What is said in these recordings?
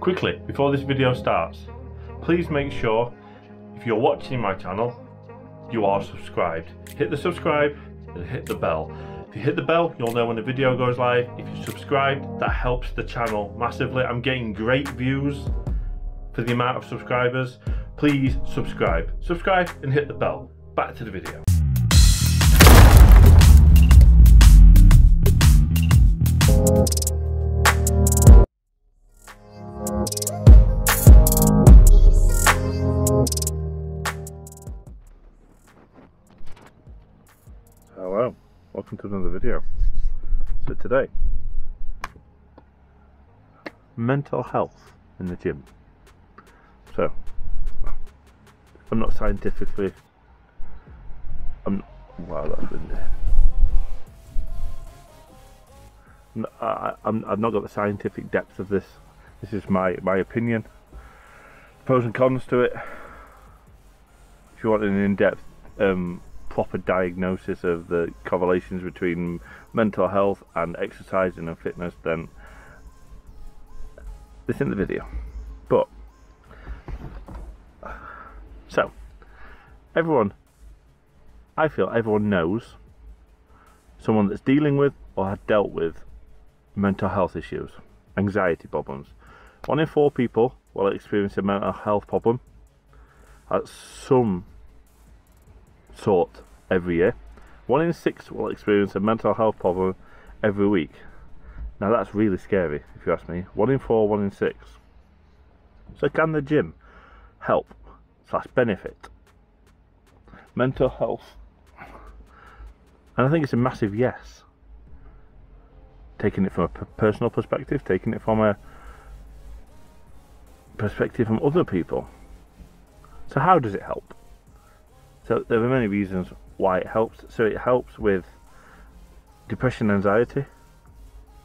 Quickly, before this video starts, please make sure if you're watching my channel, you are subscribed. Hit the subscribe and hit the bell. If you hit the bell, you'll know when the video goes live. If you subscribe, that helps the channel massively. I'm getting great views for the amount of subscribers. Please subscribe and hit the bell. Back to the video. Hello, welcome to another video. So today, mental health in the gym. So I'm not scientifically, I've not got the scientific depth of this. This is my opinion. Pros and cons to it. If you want an in-depth, proper diagnosis of the correlations between mental health and exercising and fitness, then it's in the video. But so I feel everyone knows someone that's dealing with or has dealt with mental health issues, anxiety problems. 1 in 4 people will experience a mental health problem at some sort every year. 1 in 6 will experience a mental health problem every week. Now that's really scary if you ask me. 1 in 4, 1 in 6. So can the gym help / benefit mental health? And I think it's a massive yes. Taking it from a personal perspective, taking it from a perspective from other people. So how does it help? So there are many reasons why it helps. So it helps with depression, anxiety.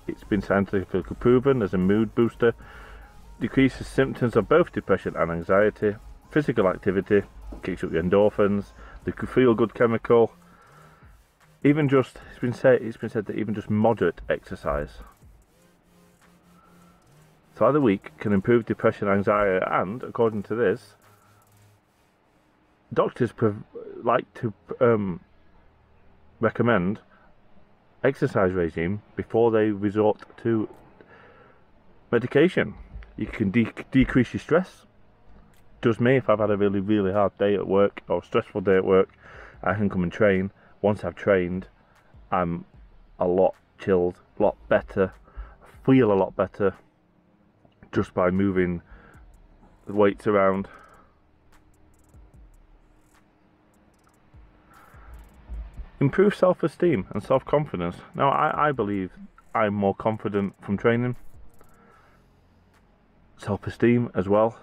It's been scientifically proven as a mood booster. Decreases symptoms of both depression and anxiety. Physical activity kicks up the endorphins, the feel-good chemical. Even just, it's been said that even just moderate exercise throughout the week can improve depression, anxiety, and according to this, doctors like to recommend exercise regime before they resort to medication. You can decrease your stress. Does me, if I've had a really, really hard day at work or a stressful day at work, I can come and train. Once I've trained, I'm a lot chilled, a lot better, I feel a lot better just by moving the weights around. Improve self-esteem and self-confidence. Now I believe I'm more confident from training. Self-esteem as well.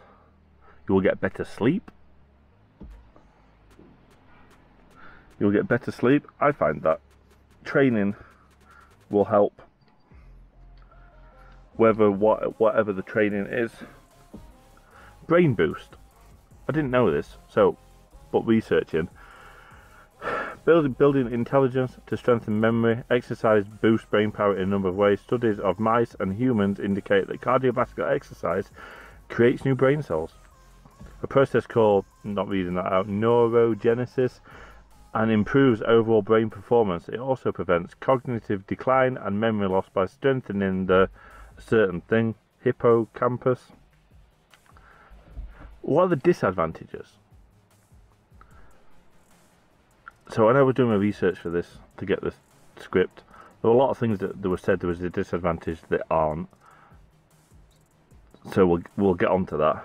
You will get better sleep. You'll get better sleep. I find that training will help, whatever the training is. Brain boost. I didn't know this, but researching. Building intelligence to strengthen memory. Exercise boosts brain power in a number of ways. Studies of mice and humans indicate that cardiovascular exercise creates new brain cells. A process called, not reading that out, neurogenesis, and improves overall brain performance. It also prevents cognitive decline and memory loss by strengthening the hippocampus. What are the disadvantages? So when I was doing my research for this, to get this script, there were a lot of things that were said there was a disadvantage that aren't. So we'll get on to that.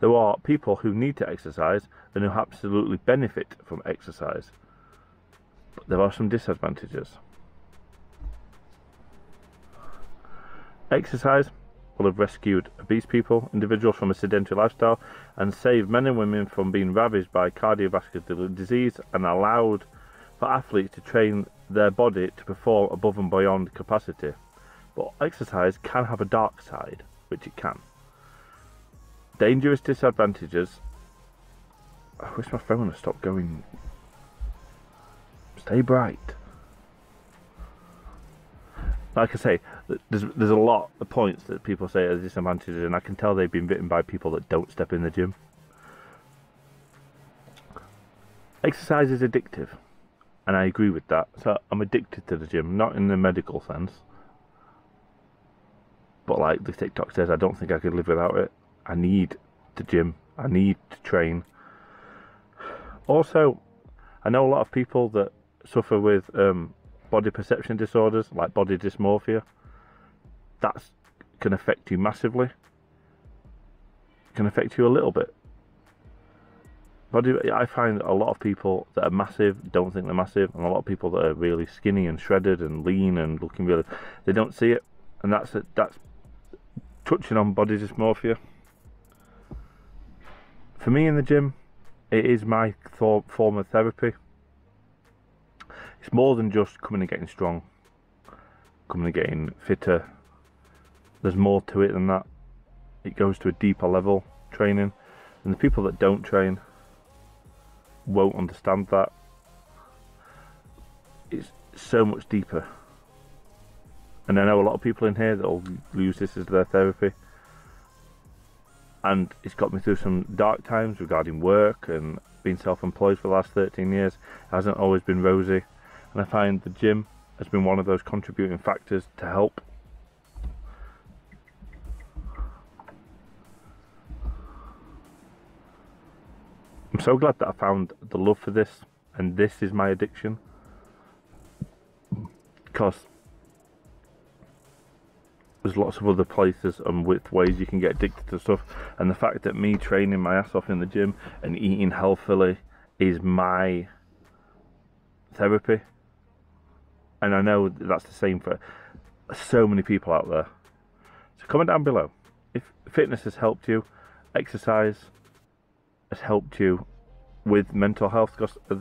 There are people who need to exercise and who absolutely benefit from exercise. But there are some disadvantages. Exercise will have rescued obese people, individuals from a sedentary lifestyle, and saved men and women from being ravaged by cardiovascular disease, and allowed for athletes to train their body to perform above and beyond capacity. But exercise can have a dark side, which it can. Dangerous disadvantages. I wish my phone had stopped going. Stay bright. Like I say, There's a lot of points that people say are disadvantages, and I can tell they've been written by people that don't step in the gym. Exercise is addictive, and I agree with that. So I'm addicted to the gym, not in the medical sense, but like the TikTok says, I don't think I could live without it. I need the gym, I need to train. Also, I know a lot of people that suffer with body perception disorders, like body dysmorphia. That can affect you massively. It can affect you a little bit. I find a lot of people that are massive don't think they're massive, and a lot of people that are really skinny and shredded and lean and looking really, they don't see it, and that's touching on body dysmorphia. For me in the gym, it is my form of therapy. It's more than just coming and getting strong, coming and getting fitter. There's more to it than that. It goes to a deeper level, training, and the people that don't train won't understand that. It's so much deeper, and I know a lot of people in here that will use this as their therapy, and it's got me through some dark times regarding work and being self-employed for the last 13 years. It hasn't always been rosy, and I find the gym has been one of those contributing factors to help. I'm so glad that I found the love for this, and this is my addiction, because there's lots of other places and with ways you can get addicted to stuff, and the fact that me training my ass off in the gym and eating healthily is my therapy. And I know that's the same for so many people out there. So comment down below if fitness has helped you, exercise has helped you with mental health, because there's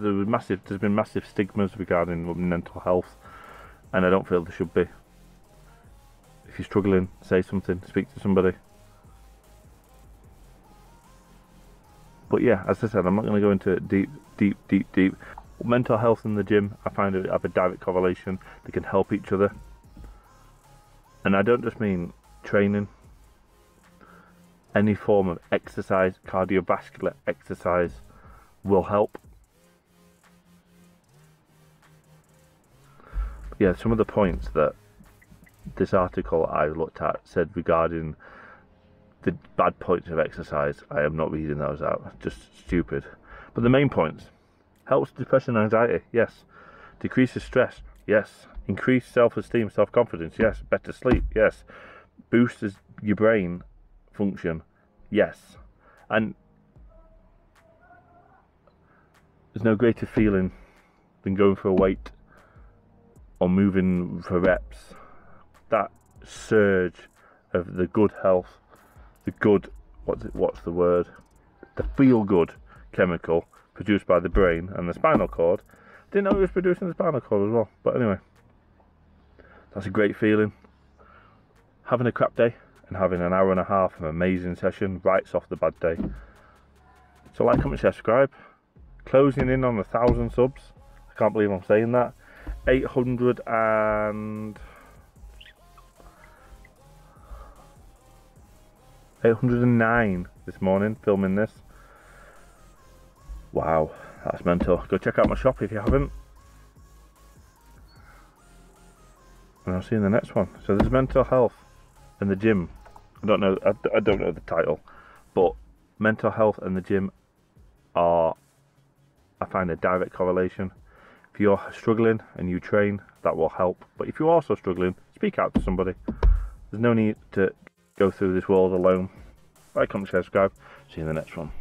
been massive stigmas regarding mental health, and I don't feel there should be. If you're struggling, say something, speak to somebody. But yeah, as I said, I'm not going to go into deep. Mental health in the gym, I find it have a direct correlation. They can help each other, and I don't just mean training. Any form of exercise, cardiovascular exercise, will help. Yeah, some of the points that this article I looked at said regarding the bad points of exercise, I am not reading those out, just stupid. But the main points: helps depression and anxiety, yes. Decreases stress, yes. Increased self-esteem, self-confidence, yes. Better sleep, yes. Boosts your brain function, yes. And there's no greater feeling than going for a weight or moving for reps. That surge of the good health, the good, what's the word, the feel good chemical produced by the brain and the spinal cord. Didn't know it was producing the spinal cord as well, but anyway, that's a great feeling. Having a crap day and having an hour and a half of an amazing session writes off the bad day. So like, comment, share, subscribe. Closing in on 1,000 subs. I can't believe I'm saying that. 809 this morning, filming this. Wow, that's mental. Go check out my shop if you haven't, and I'll see you in the next one. So there's mental health in the gym. I don't know the title, but mental health and the gym are, I find, a direct correlation. If you're struggling and you train, that will help. But if you're also struggling, speak out to somebody. There's no need to go through this world alone. Like, comment, share, subscribe. See you in the next one.